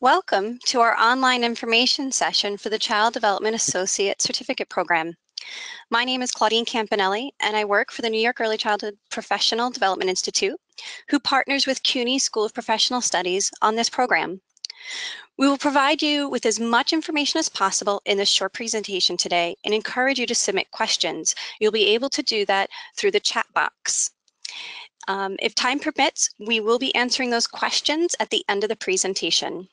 Welcome to our online information session for the Child Development Associate Certificate Program. My name is Claudine Campanelli, and I work for the New York Early Childhood Professional Development Institute, who partners with CUNY School of Professional Studies on this program. We will provide you with as much information as possible in this short presentation today and encourage you to submit questions. You'll be able to do that through the chat box. If time permits, we will be answering those questions at the end of the presentation.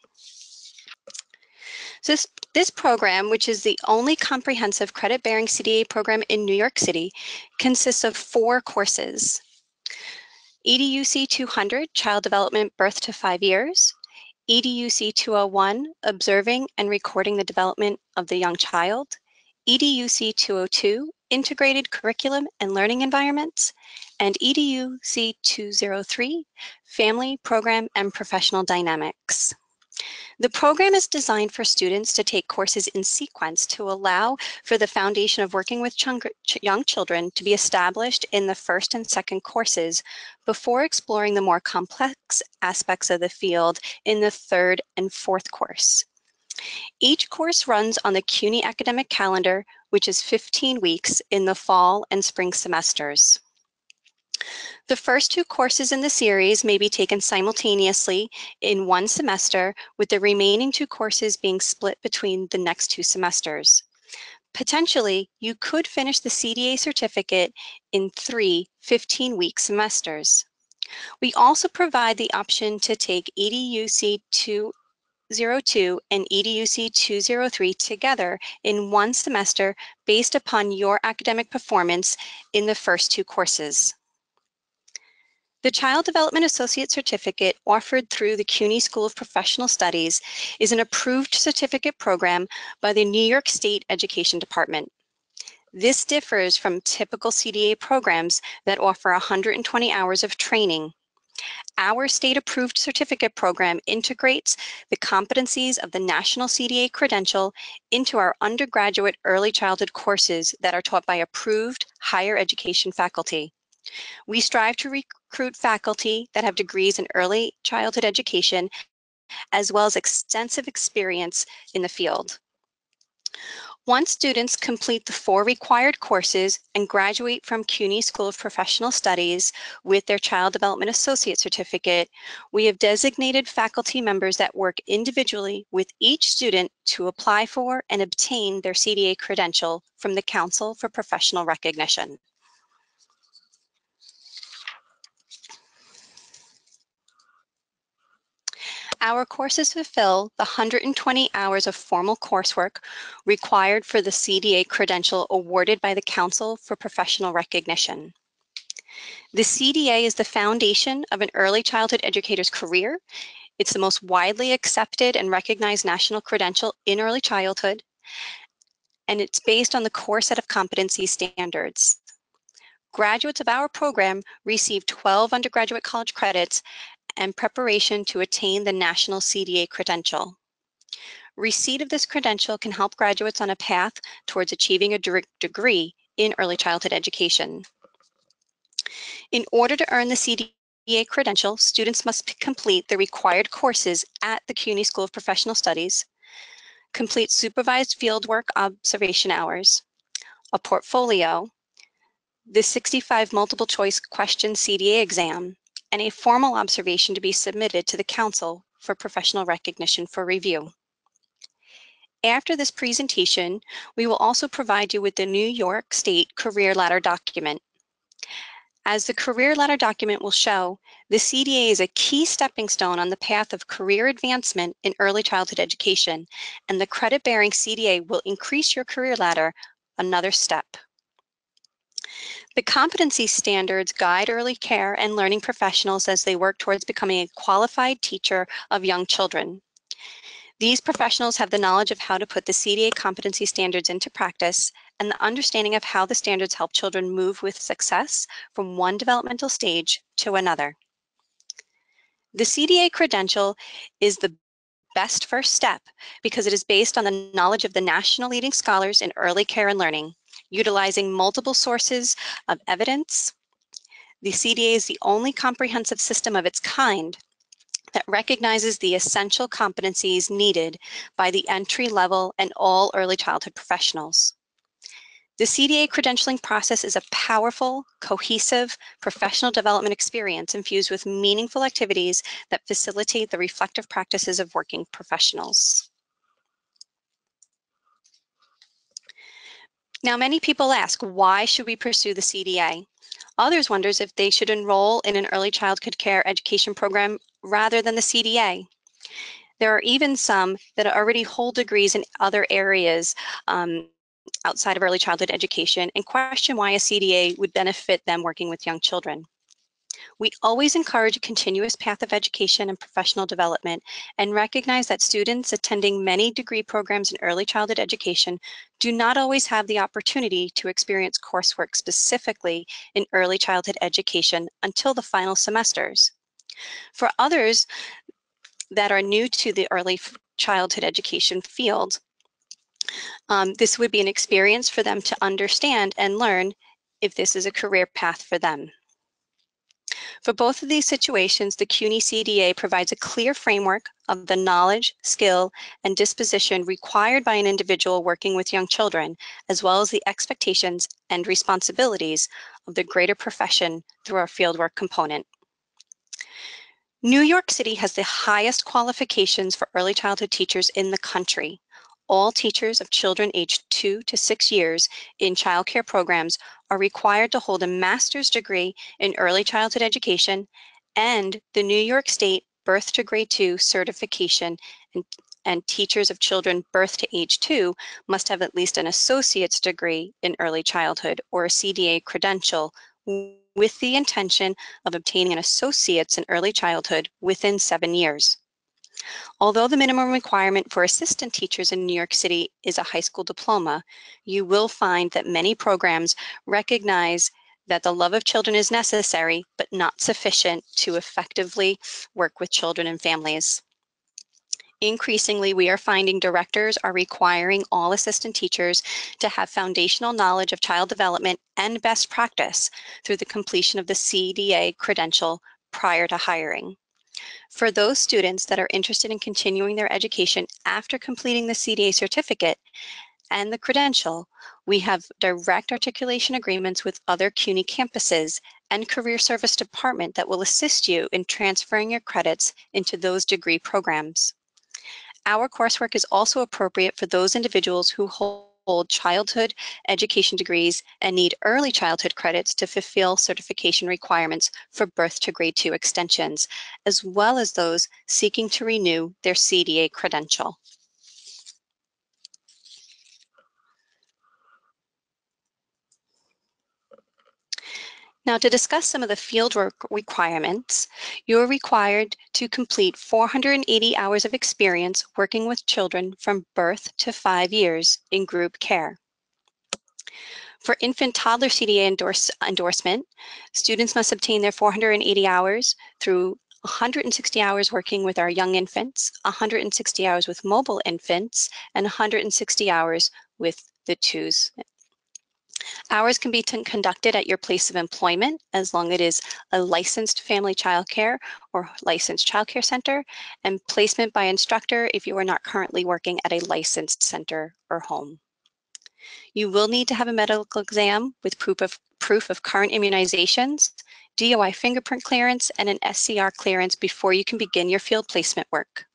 So this program, which is the only comprehensive credit-bearing CDA program in New York City, consists of 4 courses: EDUC 200, Child Development Birth to 5 Years, EDUC 201, Observing and Recording the Development of the Young Child, EDUC 202, Integrated Curriculum and Learning Environments, and EDUC 203, Family, Program, and Professional Dynamics. The program is designed for students to take courses in sequence to allow for the foundation of working with young children to be established in the first and second courses before exploring the more complex aspects of the field in the third and fourth course. Each course runs on the CUNY academic calendar, which is 15 weeks in the fall and spring semesters. The first 2 courses in the series may be taken simultaneously in one semester, with the remaining 2 courses being split between the next 2 semesters. Potentially, you could finish the CDA certificate in 3 15-week semesters. We also provide the option to take EDUC 202 and EDUC 203 together in one semester based upon your academic performance in the first 2 courses. The Child Development Associate Certificate offered through the CUNY School of Professional Studies is an approved certificate program by the New York State Education Department. This differs from typical CDA programs that offer 120 hours of training. Our state-approved certificate program integrates the competencies of the National CDA credential into our undergraduate early childhood courses that are taught by approved higher education faculty. We strive to recruit faculty that have degrees in early childhood education, as well as extensive experience in the field. Once students complete the 4 required courses and graduate from CUNY School of Professional Studies with their Child Development Associate Certificate, we have designated faculty members that work individually with each student to apply for and obtain their CDA credential from the Council for Professional Recognition. Our courses fulfill the 120 hours of formal coursework required for the CDA credential awarded by the Council for Professional Recognition. The CDA is the foundation of an early childhood educator's career. It's the most widely accepted and recognized national credential in early childhood, and it's based on the core set of competency standards. Graduates of our program receive 12 undergraduate college credits and preparation to attain the National CDA credential. Receipt of this credential can help graduates on a path towards achieving a degree in early childhood education. In order to earn the CDA credential, students must complete the required courses at the CUNY School of Professional Studies, complete supervised fieldwork observation hours, a portfolio, the 65 multiple choice question CDA exam, and a formal observation to be submitted to the Council for Professional Recognition for review. After this presentation, we will also provide you with the New York State Career Ladder document. As the Career Ladder document will show, the CDA is a key stepping stone on the path of career advancement in early childhood education, and the credit-bearing CDA will increase your career ladder another step. The competency standards guide early care and learning professionals as they work towards becoming a qualified teacher of young children. These professionals have the knowledge of how to put the CDA competency standards into practice and the understanding of how the standards help children move with success from one developmental stage to another. The CDA credential is the best first step because it is based on the knowledge of the national leading scholars in early care and learning. Utilizing multiple sources of evidence, the CDA is the only comprehensive system of its kind that recognizes the essential competencies needed by the entry-level and all early childhood professionals. The CDA credentialing process is a powerful, cohesive, professional development experience infused with meaningful activities that facilitate the reflective practices of working professionals. Now, many people ask, why should we pursue the CDA? Others wonder if they should enroll in an early childhood care education program rather than the CDA. There are even some that already hold degrees in other areas outside of early childhood education and question why a CDA would benefit them working with young children. We always encourage a continuous path of education and professional development and recognize that students attending many degree programs in early childhood education do not always have the opportunity to experience coursework specifically in early childhood education until the final semesters. For others that are new to the early childhood education field, this would be an experience for them to understand and learn if this is a career path for them. For both of these situations, the CUNY CDA provides a clear framework of the knowledge, skill, and disposition required by an individual working with young children, as well as the expectations and responsibilities of the greater profession through our fieldwork component. New York City has the highest qualifications for early childhood teachers in the country. All teachers of children aged 2 to 6 years in child care programs are required to hold a master's degree in early childhood education and the New York State birth to grade 2 certification, and teachers of children birth to age 2 must have at least an associate's degree in early childhood or a CDA credential with the intention of obtaining an associate's in early childhood within 7 years. Although the minimum requirement for assistant teachers in New York City is a high school diploma, you will find that many programs recognize that the love of children is necessary but not sufficient to effectively work with children and families. Increasingly, we are finding directors are requiring all assistant teachers to have foundational knowledge of child development and best practice through the completion of the CDA credential prior to hiring. For those students that are interested in continuing their education after completing the CDA certificate and the credential, we have direct articulation agreements with other CUNY campuses and career service department that will assist you in transferring your credits into those degree programs. Our coursework is also appropriate for those individuals who hold childhood education degrees and need early childhood credits to fulfill certification requirements for birth to grade 2 extensions, as well as those seeking to renew their CDA credential. Now, to discuss some of the fieldwork requirements, you're required to complete 480 hours of experience working with children from birth to 5 years in group care. For infant toddler CDA endorsement, students must obtain their 480 hours through 160 hours working with our young infants, 160 hours with mobile infants, and 160 hours with the 2s. Hours can be conducted at your place of employment as long as it is a licensed family child care or licensed child care center, and placement by instructor if you are not currently working at a licensed center or home. You will need to have a medical exam with proof of current immunizations, DOI fingerprint clearance, and an SCR clearance before you can begin your field placement work.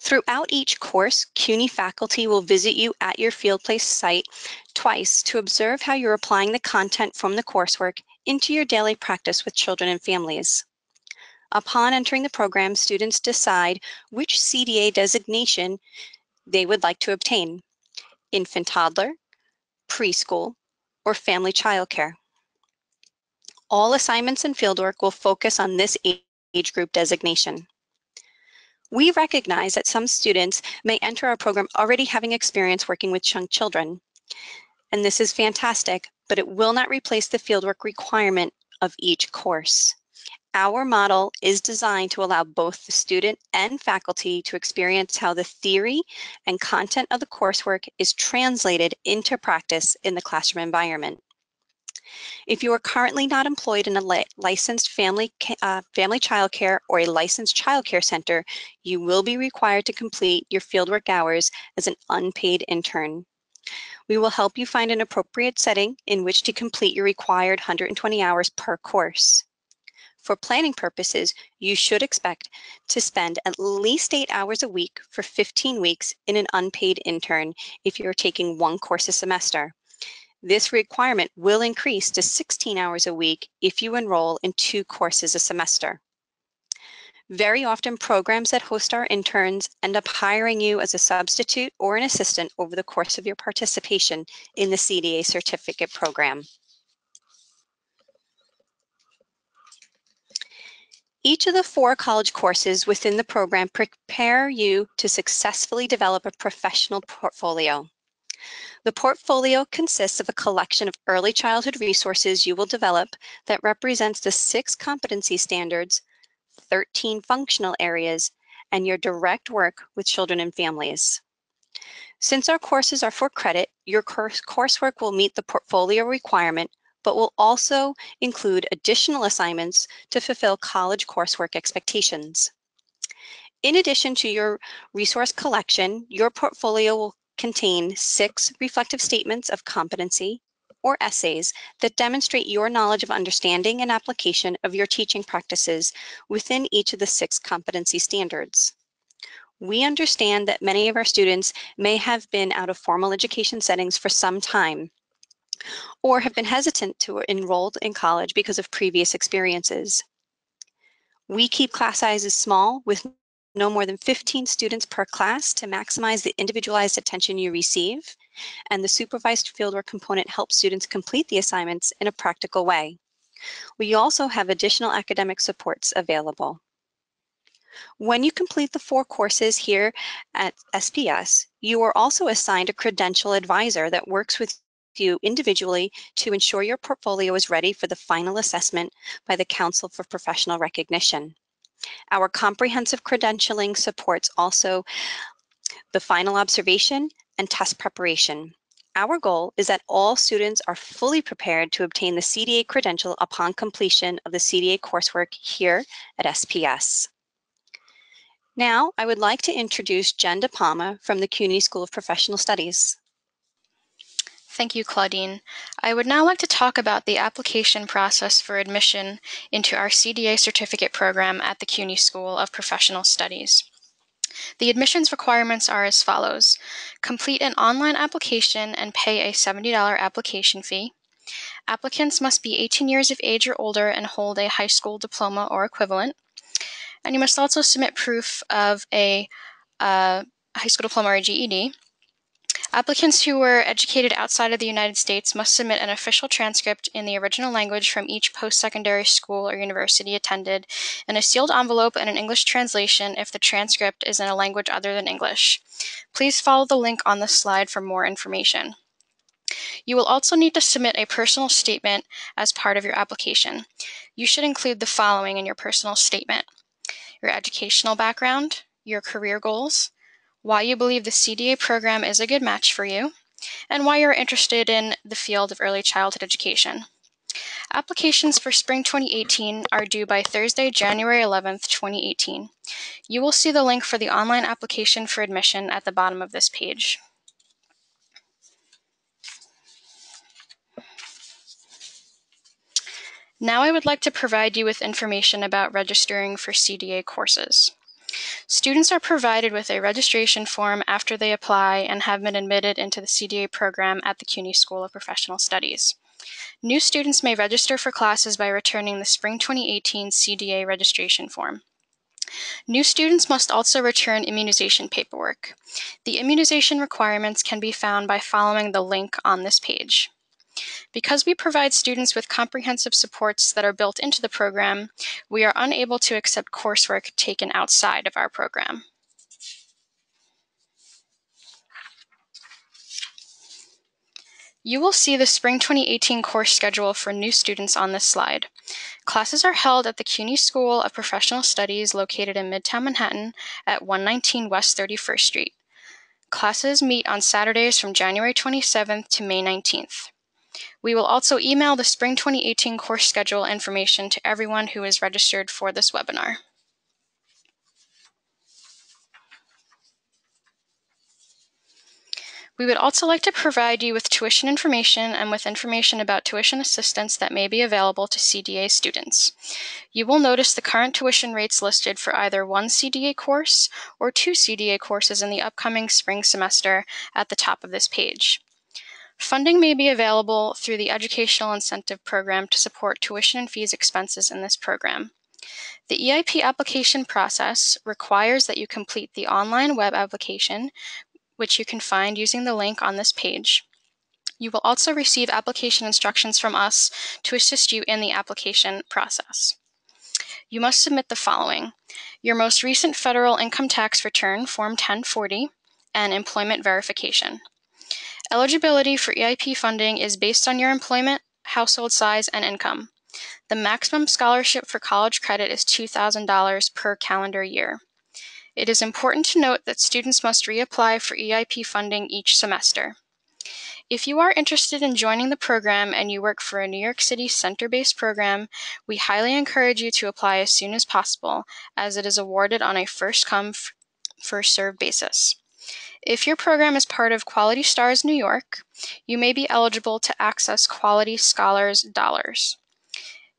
Throughout each course, CUNY faculty will visit you at your field place site twice to observe how you're applying the content from the coursework into your daily practice with children and families. Upon entering the program, students decide which CDA designation they would like to obtain: infant toddler, preschool, or family childcare. All assignments and fieldwork will focus on this age group designation. We recognize that some students may enter our program already having experience working with young children, and this is fantastic, but it will not replace the fieldwork requirement of each course. Our model is designed to allow both the student and faculty to experience how the theory and content of the coursework is translated into practice in the classroom environment. If you are currently not employed in a licensed family child care or a licensed child care center, you will be required to complete your fieldwork hours as an unpaid intern. We will help you find an appropriate setting in which to complete your required 120 hours per course. For planning purposes, you should expect to spend at least 8 hours a week for 15 weeks in an unpaid intern if you're taking one course a semester. This requirement will increase to 16 hours a week if you enroll in 2 courses a semester. Very often, programs that host our interns end up hiring you as a substitute or an assistant over the course of your participation in the CDA certificate program. Each of the 4 college courses within the program prepare you to successfully develop a professional portfolio. The portfolio consists of a collection of early childhood resources you will develop that represents the 6 competency standards, 13 functional areas, and your direct work with children and families. Since our courses are for credit, your coursework will meet the portfolio requirement, but will also include additional assignments to fulfill college coursework expectations. In addition to your resource collection, your portfolio will contain 6 reflective statements of competency or essays that demonstrate your knowledge of understanding and application of your teaching practices within each of the 6 competency standards. We understand that many of our students may have been out of formal education settings for some time, or have been hesitant to enroll in college because of previous experiences. We keep class sizes small with no more than 15 students per class to maximize the individualized attention you receive, and the supervised fieldwork component helps students complete the assignments in a practical way. We also have additional academic supports available. When you complete the 4 courses here at SPS, you are also assigned a credential advisor that works with you individually to ensure your portfolio is ready for the final assessment by the Council for Professional Recognition. Our comprehensive credentialing supports also the final observation and test preparation. Our goal is that all students are fully prepared to obtain the CDA credential upon completion of the CDA coursework here at SPS. Now, I would like to introduce Jen De Palma from the CUNY School of Professional Studies. Thank you, Claudine. I would now like to talk about the application process for admission into our CDA certificate program at the CUNY School of Professional Studies. The admissions requirements are as follows. Complete an online application and pay a $70 application fee. Applicants must be 18 years of age or older and hold a high school diploma or equivalent. And you must also submit proof of a high school diploma or a GED. Applicants who were educated outside of the United States must submit an official transcript in the original language from each post-secondary school or university attended, and a sealed envelope and an English translation if the transcript is in a language other than English. Please follow the link on the slide for more information. You will also need to submit a personal statement as part of your application. You should include the following in your personal statement: your educational background, your career goals, why you believe the CDA program is a good match for you, and why you're interested in the field of early childhood education. Applications for spring 2018 are due by Thursday, January 11th, 2018. You will see the link for the online application for admission at the bottom of this page. Now I would like to provide you with information about registering for CDA courses. Students are provided with a registration form after they apply and have been admitted into the CDA program at the CUNY School of Professional Studies. New students may register for classes by returning the Spring 2018 CDA registration form. New students must also return immunization paperwork. The immunization requirements can be found by following the link on this page. Because we provide students with comprehensive supports that are built into the program, we are unable to accept coursework taken outside of our program. You will see the Spring 2018 course schedule for new students on this slide. Classes are held at the CUNY School of Professional Studies located in Midtown Manhattan at 119 West 31st Street. Classes meet on Saturdays from January 27th to May 19th. We will also email the Spring 2018 course schedule information to everyone who is registered for this webinar. We would also like to provide you with tuition information and with information about tuition assistance that may be available to CDA students. You will notice the current tuition rates listed for either one CDA course or two CDA courses in the upcoming spring semester at the top of this page. Funding may be available through the Educational Incentive Program to support tuition and fees expenses in this program. The EIP application process requires that you complete the online web application, which you can find using the link on this page. You will also receive application instructions from us to assist you in the application process. You must submit the following: your most recent federal income tax return, Form 1040, and employment verification. Eligibility for EIP funding is based on your employment, household size, and income. The maximum scholarship for college credit is $2,000 per calendar year. It is important to note that students must reapply for EIP funding each semester. If you are interested in joining the program and you work for a New York City center-based program, we highly encourage you to apply as soon as possible, as it is awarded on a first-come, first-served basis. If your program is part of Quality Stars New York, you may be eligible to access Quality Scholars dollars.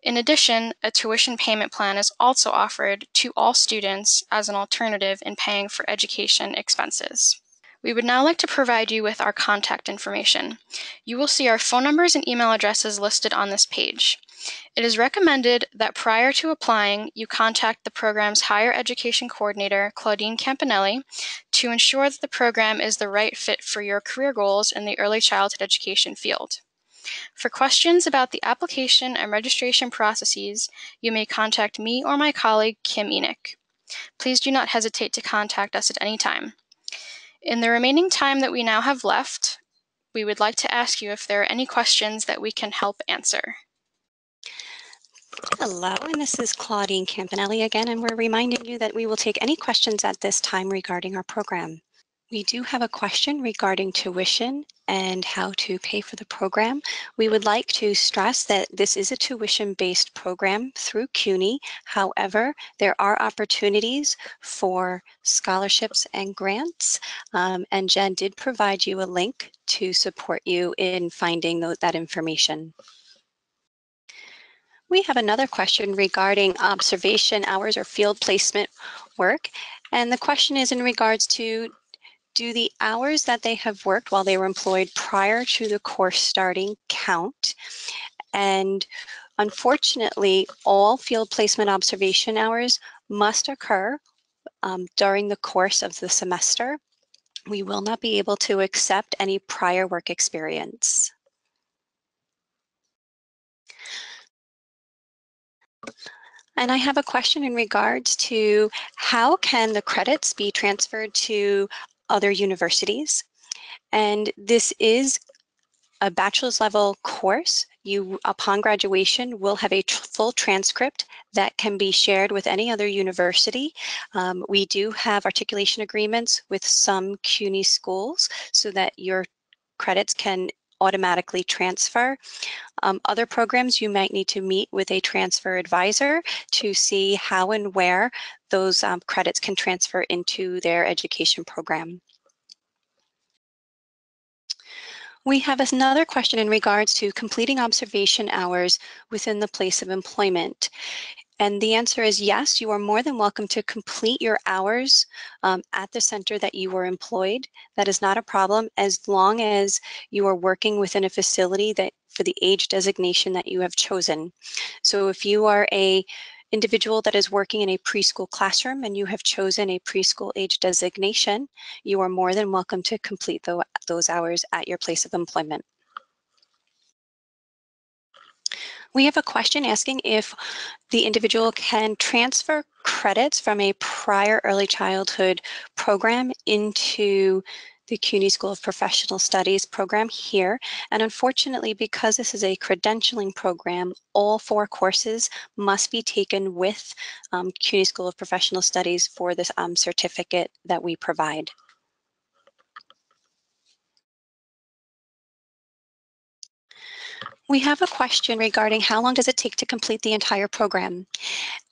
In addition, a tuition payment plan is also offered to all students as an alternative in paying for education expenses. We would now like to provide you with our contact information. You will see our phone numbers and email addresses listed on this page. It is recommended that prior to applying, you contact the program's higher education coordinator, Claudine Campanelli, to ensure that the program is the right fit for your career goals in the early childhood education field. For questions about the application and registration processes, you may contact me or my colleague, Kim Enoch. Please do not hesitate to contact us at any time. In the remaining time that we now have left, we would like to ask you if there are any questions that we can help answer. Hello, and this is Claudine Campanelli again, and we're reminding you that we will take any questions at this time regarding our program. We do have a question regarding tuition and how to pay for the program. We would like to stress that this is a tuition-based program through CUNY. However, there are opportunities for scholarships and grants, and Jen did provide you a link to support you in finding that information. We have another question regarding observation hours or field placement work, and the question is in regards to: do the hours that they have worked while they were employed prior to the course starting count? And unfortunately, all field placement observation hours must occur during the course of the semester. We will not be able to accept any prior work experience. And I have a question in regards to how can the credits be transferred to other universities. And this is a bachelor's level course. You, upon graduation, will have a full transcript that can be shared with any other university. We do have articulation agreements with some CUNY schools so that your credits can automatically transfer. Other programs, you might need to meet with a transfer advisor to see how and where those credits can transfer into their education program. We have another question in regards to completing observation hours within the place of employment. And the answer is yes, you are more than welcome to complete your hours at the center that you were employed. That is not a problem as long as you are working within a facility that for the age designation that you have chosen. So if you are an individual that is working in a preschool classroom and you have chosen a preschool age designation, you are more than welcome to complete those hours at your place of employment. We have a question asking if the individual can transfer credits from a prior early childhood program into the CUNY School of Professional Studies program here. And unfortunately, because this is a credentialing program, all four courses must be taken with CUNY School of Professional Studies for this certificate that we provide. We have a question regarding how long does it take to complete the entire program?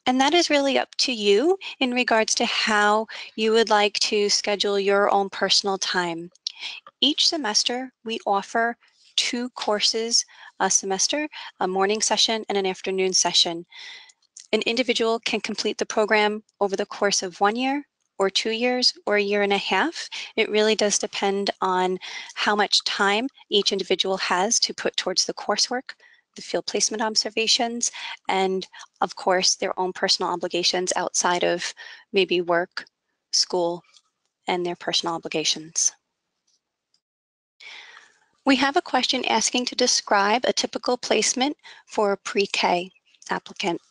And that is really up to you in regards to how you would like to schedule your own personal time. Each semester, we offer 2 courses a semester, a morning session and an afternoon session. An individual can complete the program over the course of 1 year, or 2 years, or a year and a half. It really does depend on how much time each individual has to put towards the coursework, the field placement observations, and of course their own personal obligations outside of maybe work, school, and their personal obligations. We have a question asking to describe a typical placement for a pre-K applicant.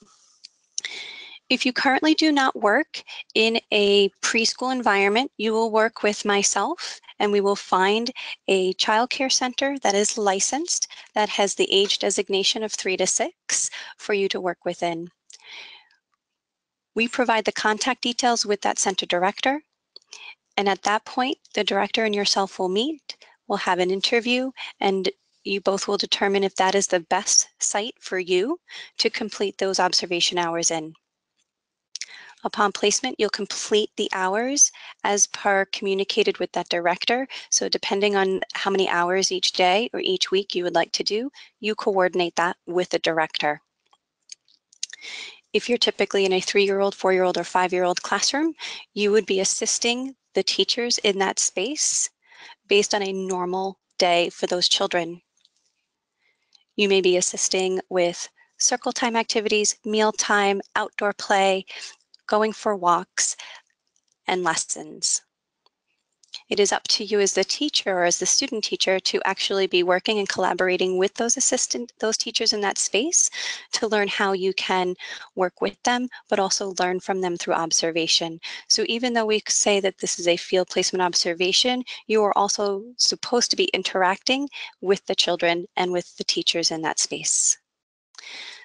If you currently do not work in a preschool environment, you will work with myself and we will find a child care center that is licensed, that has the age designation of 3 to 6 for you to work within. We provide the contact details with that center director, and at that point, the director and yourself will meet, we'll have an interview, and you both will determine if that is the best site for you to complete those observation hours in. Upon placement, you'll complete the hours as per communicated with that director. So depending on how many hours each day or each week you would like to do, you coordinate that with the director. If you're typically in a 3-year-old, 4-year-old, or 5-year-old classroom, you would be assisting the teachers in that space based on a normal day for those children. You may be assisting with circle time activities, meal time, outdoor play, going for walks, and lessons. It is up to you as the teacher or as the student teacher to actually be working and collaborating with those teachers in that space to learn how you can work with them, but also learn from them through observation. So even though we say that this is a field placement observation, you are also supposed to be interacting with the children and with the teachers in that space.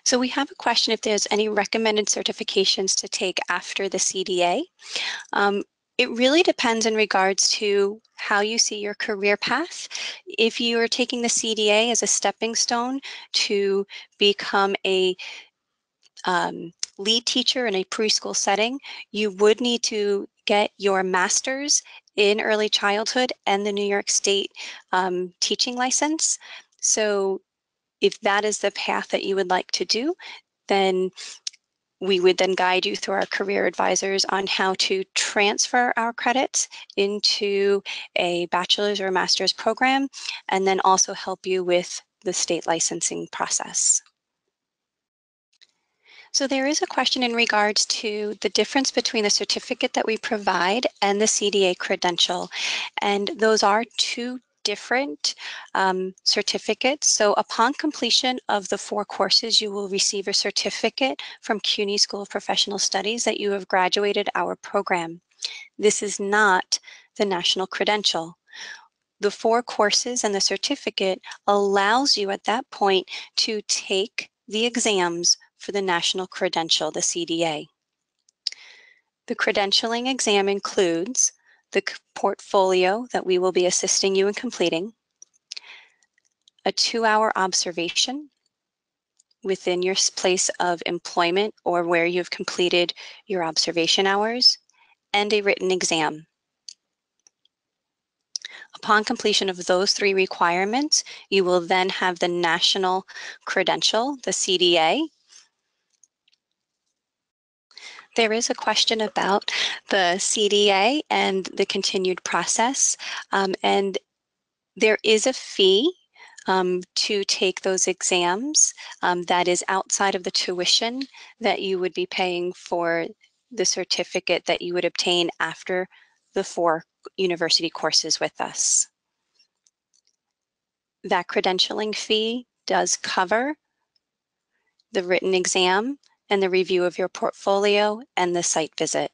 So we have a question if there's any recommended certifications to take after the CDA. It really depends in regards to how you see your career path. If you are taking the CDA as a stepping stone to become a lead teacher in a preschool setting, you would need to get your master's in early childhood and the New York State teaching license. So if that is the path that you would like to do, then we would then guide you through our career advisors on how to transfer our credits into a bachelor's or master's program, and then also help you with the state licensing process. So there is a question in regards to the difference between the certificate that we provide and the CDA credential, and those are two different certificates. So upon completion of the 4 courses, you will receive a certificate from CUNY School of Professional Studies that you have graduated our program. This is not the national credential. The 4 courses and the certificate allows you at that point to take the exams for the national credential, the CDA. The credentialing exam includes the portfolio that we will be assisting you in completing, a 2-hour observation within your place of employment or where you've completed your observation hours, and a written exam. Upon completion of those 3 requirements, you will then have the national credential, the CDA. There is a question about the CDA and the continued process, and there is a fee to take those exams that is outside of the tuition that you would be paying for the certificate that you would obtain after the 4 university courses with us. That credentialing fee does cover the written exam and the review of your portfolio and the site visit.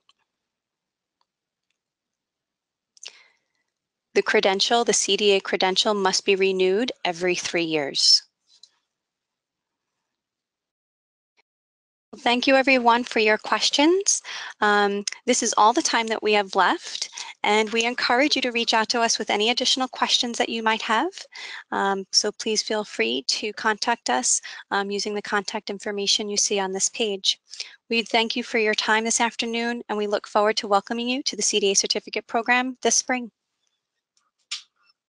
The credential, the CDA credential, must be renewed every 3 years. Thank you everyone for your questions. This is all the time that we have left, And we encourage you to reach out to us with any additional questions that you might have. So please feel free to contact us using the contact information you see on this page. We thank you for your time this afternoon, and we look forward to welcoming you to the CDA certificate program this spring.